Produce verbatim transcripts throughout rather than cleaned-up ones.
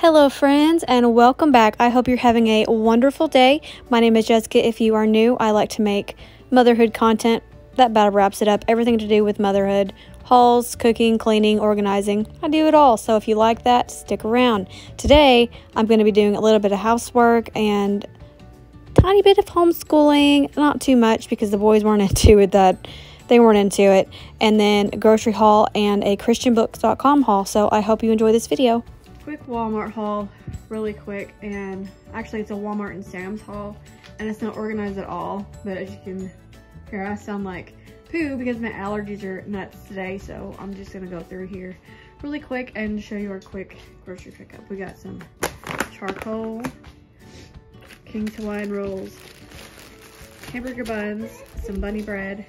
Hello friends and welcome back. I hope you're having a wonderful day. My name is Jessica. If you are new, I like to make motherhood content. That about wraps it up. Everything to do with motherhood. Hauls, cooking, cleaning, organizing. I do it all. So if you like that, stick around. Today, I'm going to be doing a little bit of housework and a tiny bit of homeschooling. Not too much because the boys weren't into it that They weren't into it. And then a grocery haul and a Christian books dot com haul. So I hope you enjoy this video. Quick Walmart haul, really quick, and actually it's a Walmart and Sam's haul, and it's not organized at all, but as you can hear, I sound like poo because my allergies are nuts today, so I'm just gonna go through here really quick and show you our quick grocery pickup. We got some charcoal, King's Hawaiian rolls, hamburger buns, some bunny bread,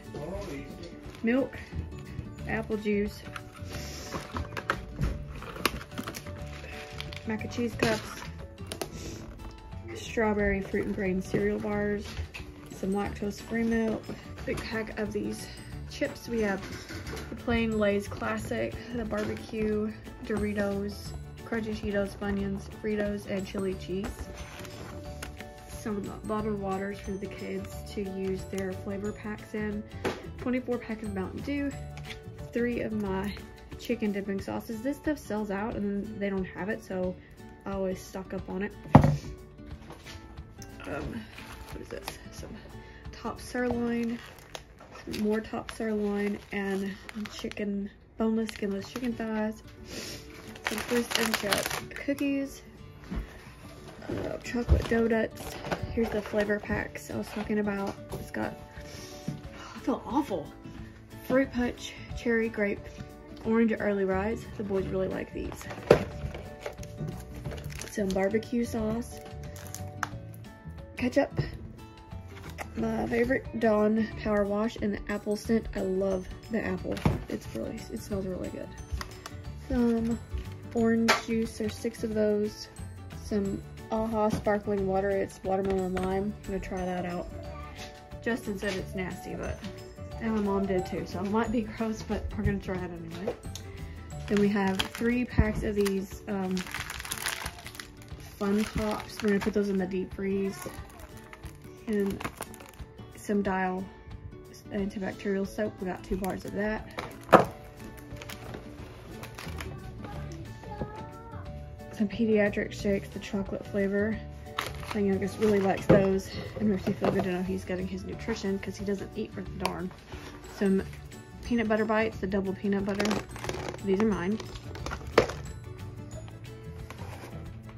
milk, apple juice, mac and cheese cups, strawberry fruit and grain cereal bars, some lactose-free milk, big pack of these chips. We have the plain Lay's classic, the barbecue, Doritos, crunchy Cheetos, Funyuns, Fritos, and chili cheese. Some bottled waters for the kids to use their flavor packs in, twenty-four pack of Mountain Dew, three of my chicken dipping sauces. This stuff sells out and they don't have it, so I always stock up on it. Um, what is this? Some top sirloin, some more top sirloin, and chicken, boneless, skinless chicken thighs, some crisp and chip cookies, uh, chocolate donuts. Here's the flavor packs I was talking about. It's got, I feel awful, fruit punch, cherry, grape, orange early rise. The boys really like these. Some barbecue sauce, ketchup, my favorite Dawn Power Wash, and the apple scent. I love the apple. It's really, it smells really good. Some orange juice, there's six of those. Some Aha sparkling water, it's watermelon lime. I'm gonna try that out. Justin said it's nasty, but and my mom did too, so it might be gross, but we're gonna try it anyway. Then we have three packs of these um, Fun Pops. We're gonna put those in the deep freeze. And some Dial antibacterial soap. We got two bars of that. Some pediatric shakes, the chocolate flavor. My youngest really likes those, and makes me feel good to know he's getting his nutrition because he doesn't eat for the darn. Some peanut butter bites, the double peanut butter. These are mine.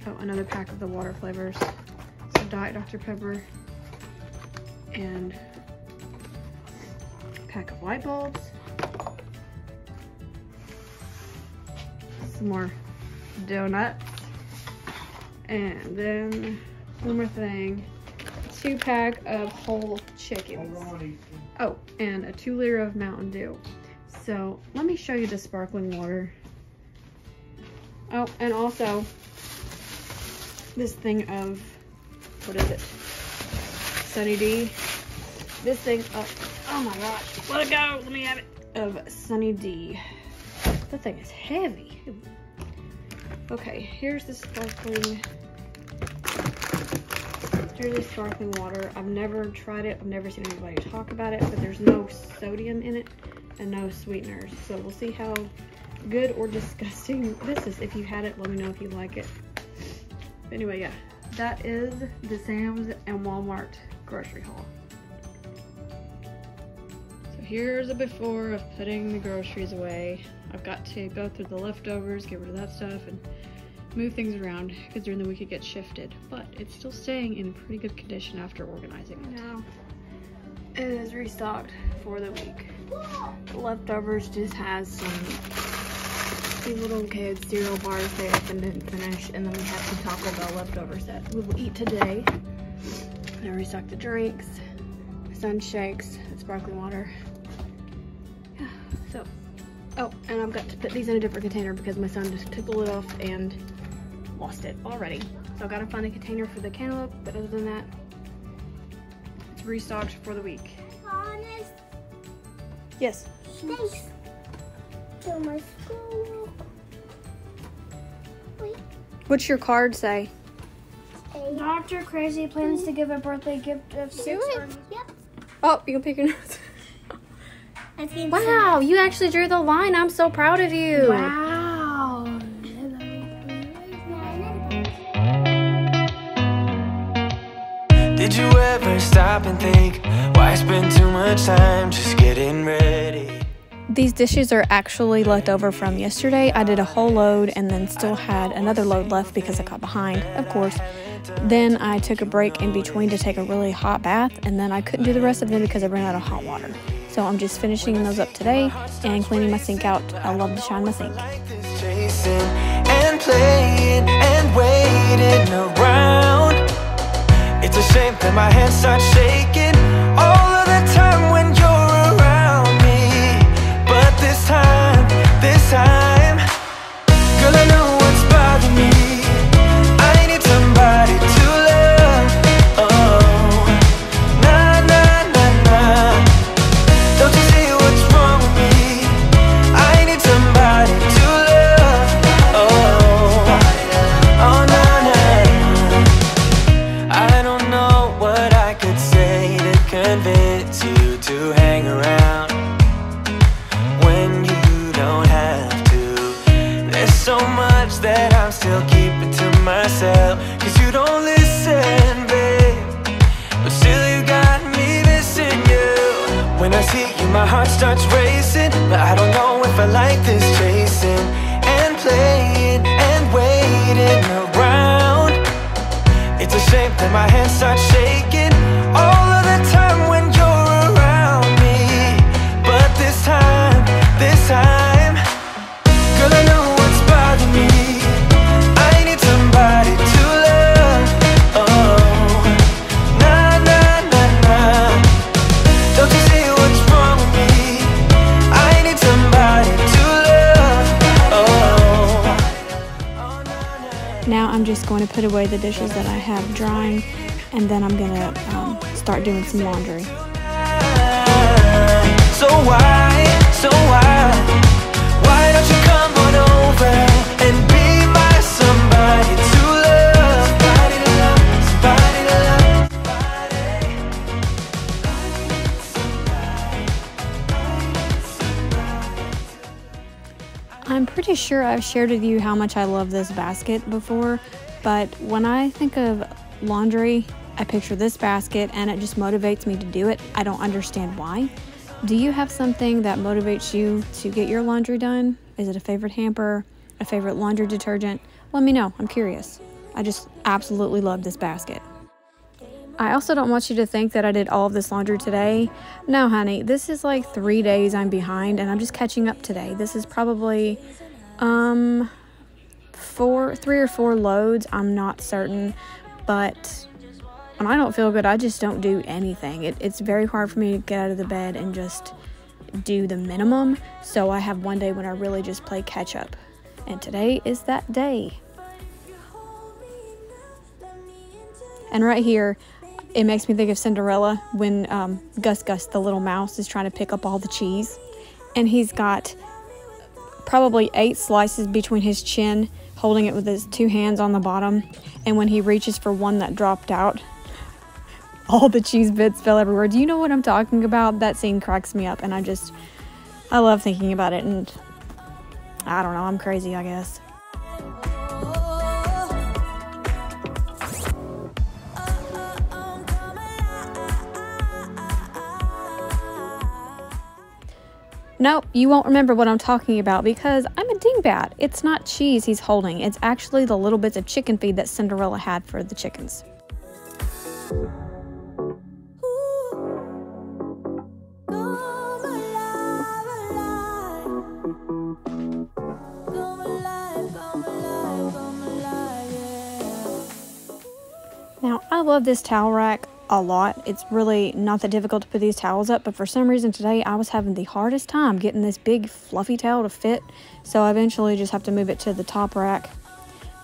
Oh, another pack of the water flavors. Some Diet Doctor Pepper and a pack of light bulbs. Some more donuts, and then one more thing, two pack of whole chickens. Oh, and a two liter of Mountain Dew. So let me show you the sparkling water. Oh, and also this thing of, what is it? Sunny D. This thing of, oh my gosh, let it go, let me have it. Of Sunny D. That thing is heavy. Okay, here's the sparkling Here's sparkling water. I've never tried it. I've never seen anybody talk about it, but there's no sodium in it and no sweeteners. So we'll see how good or disgusting this is. If you had it, let me know if you like it. But anyway, yeah, that is the Sam's and Walmart grocery haul. So here's a before of putting the groceries away. I've got to go through the leftovers, get rid of that stuff, and move things around because during the week it gets shifted, but it's still staying in pretty good condition after organizing it. Now it is restocked for the week. The leftovers just has some these little kids cereal bars they opened and didn't finish, and then we have the Taco Bell leftovers that we will eat today. And I restocked the drinks, sun shakes, sparkling water. Yeah, so oh, and I've got to put these in a different container because my son just took the lid off and lost it already. So I've got to find a container for the cantaloupe, but other than that, it's restocked for the week. Honest? Yes. Thanks to my school. Wait. What's your card say? Doctor Crazy plans to give a birthday gift of six. Yep. Oh, you'll pick another. Wow, you actually drew the line. I'm so proud of you. Wow. Did you ever stop and think, why spend too much time just getting ready? These dishes are actually left over from yesterday. I did a whole load and then still had another load left because I got behind, of course. Then I took a break in between to take a really hot bath, and then I couldn't do the rest of them because I ran out of hot water. So I'm just finishing those up today and cleaning my sink out. I love to shine my sink. And playing and waiting around. It's a shame that my hands start shaking all of the time when you're around me. But this time, this time, girl, I know what's bothering me. I need somebody to love. Oh, nah, nah, nah, nah. Don't you see what's wrong with me? I need somebody to love. Oh, oh, nah, nah. I don't know what I could say to convince you to hang around when you don't have to. There's so much that I'm still keeping to myself, cause you don't listen, babe, but still you got me missing you. When I see you, my heart starts racing, but I don't know if I like this chasing and playing and waiting around. It's a shame that my hands start shaking all of the time when you're around me. But this time, this time, girl, I know what's bothering me. I need somebody to love. Oh, nah, nah, nah, nah. Don't you see what's wrong with me? I need somebody to love. Oh, oh, nah, nah. Now I'm just going to put away the dishes that I have drying, and then I'm going to um, start doing some laundry. So why, so why, why don't you come on over and be my somebody to love? Somebody to love, somebody to love, somebody. I'm pretty sure I've shared with you how much I love this basket before, but when I think of laundry, I picture this basket and it just motivates me to do it. I don't understand why. Do you have something that motivates you to get your laundry done? Is it a favorite hamper, a favorite laundry detergent? Let me know, I'm curious. I just absolutely love this basket. I also don't want you to think that I did all of this laundry today. No, honey, this is like three days I'm behind and I'm just catching up today. This is probably um, four, three or four loads, I'm not certain. But when I don't feel good, I just don't do anything. It, it's very hard for me to get out of the bed and just do the minimum. So I have one day when I really just play catch up. And today is that day. And right here, it makes me think of Cinderella when um, Gus Gus, the little mouse, is trying to pick up all the cheese. And he's got probably eight slices between his chin, holding it with his two hands on the bottom, and when he reaches for one that dropped out, all the cheese bits fell everywhere. Do you know what I'm talking about? That scene cracks me up, and I just, I love thinking about it, and I don't know, I'm crazy, I guess. No, you won't remember what I'm talking about because I'm a dingbat. It's not cheese he's holding. It's actually the little bits of chicken feed that Cinderella had for the chickens. Now, I love this towel rack a lot. It's really not that difficult to put these towels up, but for some reason today I was having the hardest time getting this big fluffy towel to fit, so I eventually just have to move it to the top rack.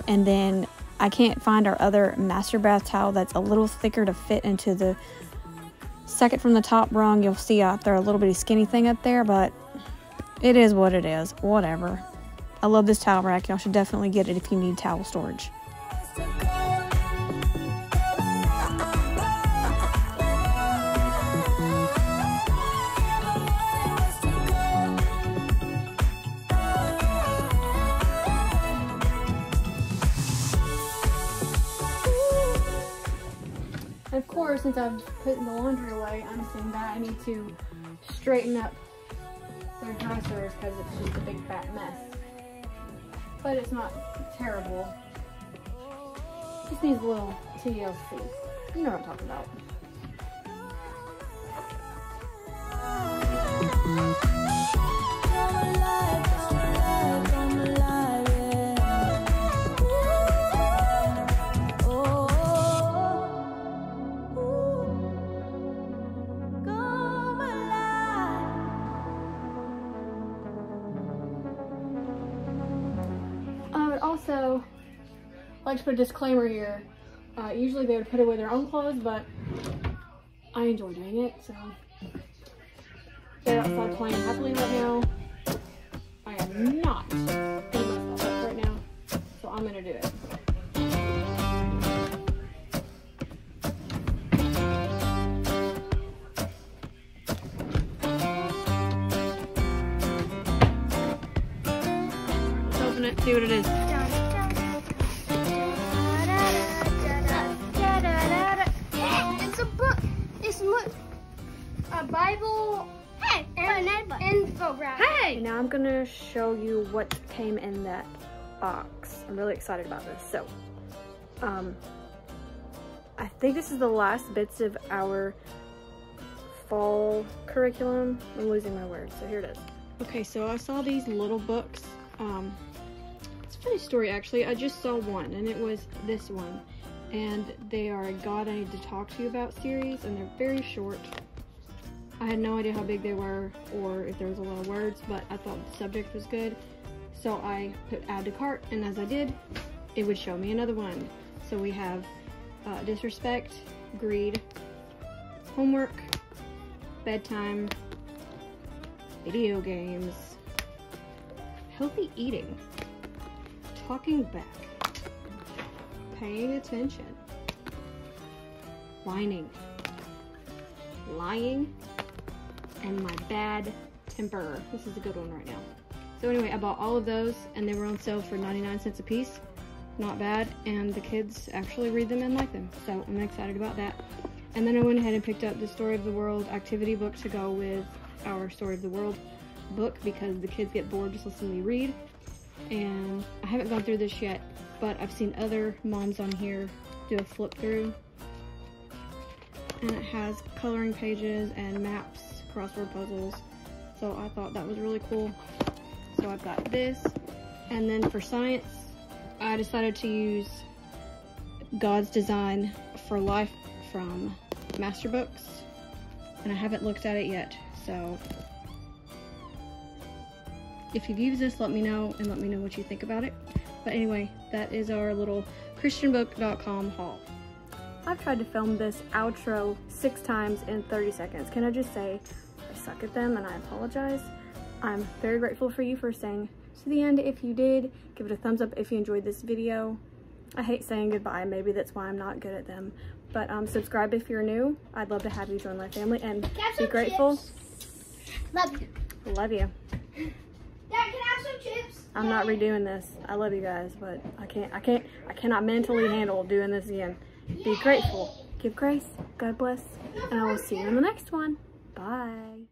And then I can't find our other master bath towel that's a little thicker to fit into the second from the top rung. You'll see out there a little bitty skinny thing up there, but it is what it is, whatever. I love this towel rack. Y'all should definitely get it if you need towel storage. since I've put the laundry away, I'm seeing that I need to straighten up their dressers because it's just a big fat mess. But it's not terrible. Just needs a little T L C. You know what I'm talking about. I would also like to put a disclaimer here. Uh, usually they would put away their own clothes, but I enjoy doing it, so. They're outside playing happily right now. I am not going to mess myself up right now, so I'm going to do it. Let's open it, see what it is. It's a book. It's a Bible. Hey, and, and go grab it. Hey! Now I'm gonna show you what came in that box. I'm really excited about this. So, um, I think this is the last bits of our fall curriculum. I'm losing my words, so here it is. Okay, so I saw these little books. Um, it's a funny story, actually. I just saw one, and it was this one. And they are a God I Need to Talk to You About series, and they're very short. I had no idea how big they were or if there was a lot of words, but I thought the subject was good. So I put add to cart, and as I did, it would show me another one. So we have uh, disrespect, greed, homework, bedtime, video games, healthy eating, talking back, paying attention, whining, lying, and my bad temper. This is a good one right now. So anyway, I bought all of those, and they were on sale for ninety-nine cents a piece. Not bad, and the kids actually read them and like them, so I'm excited about that. And then I went ahead and picked up the Story of the World activity book to go with our Story of the World book because the kids get bored just listening to me read. And I haven't gone through this yet, but I've seen other moms on here do a flip through. And it has coloring pages and maps, crossword puzzles. So I thought that was really cool. So I've got this. And then for science, I decided to use God's Design for Life from Masterbooks. And I haven't looked at it yet. So if you've used this, let me know and let me know what you think about it. But anyway, that is our little Christian book dot com haul. I've tried to film this outro six times in thirty seconds. Can I just say I suck at them and I apologize. I'm very grateful for you for staying to the end. If you did, give it a thumbs up if you enjoyed this video. I hate saying goodbye. Maybe that's why I'm not good at them. But um, subscribe if you're new. I'd love to have you join my family and be grateful. Chips. Love you. Love you. Dad, can I have some chips? I'm not redoing this. I love you guys, but I can't. I can't. I cannot mentally handle doing this again. Be grateful, give grace, God bless, and I will see you in the next one. Bye.